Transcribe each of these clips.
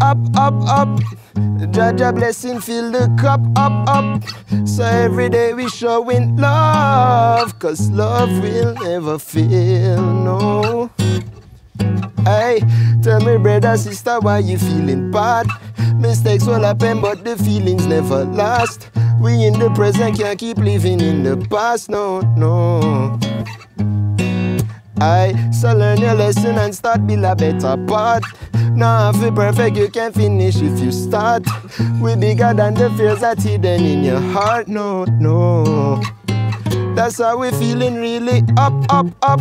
up, up, up. Jah blessing, fill the cup up, up. So every day we showing love, cause love will never fail, no. Hey, tell me brother, sister, why you feeling bad? Mistakes will happen but the feelings never last. We in the present can't keep living in the past, no, no. Aye, so learn your lesson and start build a better path. Now if you're perfect you can finish if you start. We're bigger than the fears that's hidden in your heart, no, no. That's how we're feeling really up, up, up.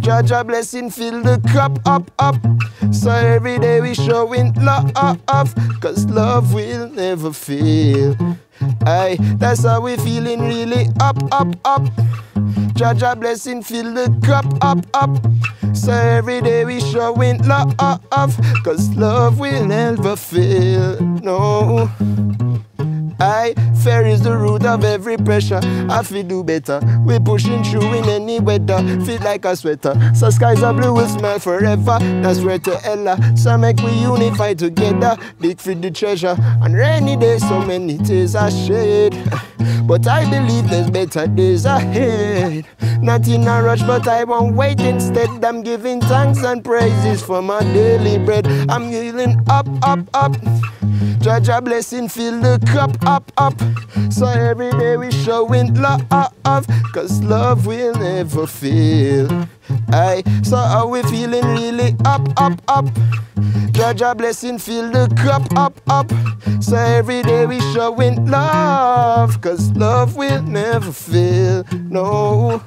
Jah blessing, fill the cup up, up. So every day we showing love, cause love will never fail. Aye, that's how we feeling really up, up, up. Jah blessing, fill the cup up, up. So every day we showing love, cause love will never fail, no. Aye, fair is the root of every pressure. I feel do better. We pushing through in any weather. Feel like a sweater. So skies are blue, we'll smile forever. That's where to Ella. So make we unify together. Dig for the treasure. On rainy days, so many tears are shed. But I believe there's better days ahead. Not in a rush, but I won't wait instead. I'm giving thanks and praises for my daily bread. I'm healing up, up, up. Jah blessing, fill the cup up, up. So every day we showing love, cause love will never fail. Aye, so how we feeling really up, up, up. Jah blessing, fill the cup up, up. So every day we showing love, cause love will never fail, no.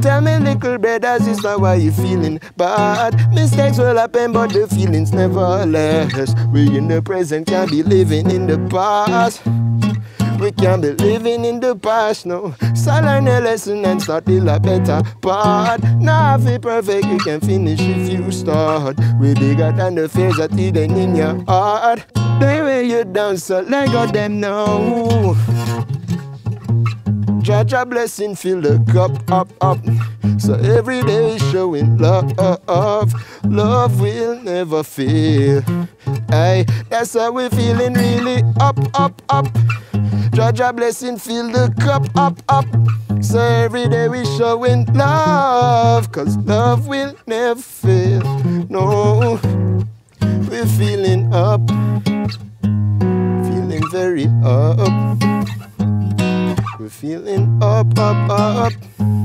Tell me little brother, sister, why you feeling bad? Mistakes will happen but the feelings never last. We in the present can't be living in the past. We can't be living in the past, no. So learn a lesson and start till a better part. Now if you're perfect you can finish if you start. We're bigger than the fears that's hidden in your heart. They weigh you down so let go them know. Jah blessing, fill the cup up, up. So every day showing love, love will never fail. Aye, that's how we're feeling really up, up, up. Jah blessing, fill the cup up, up. So every day we showing love, cause love will never fail. No, we're feeling up, feeling very up. We're feeling up, up, up.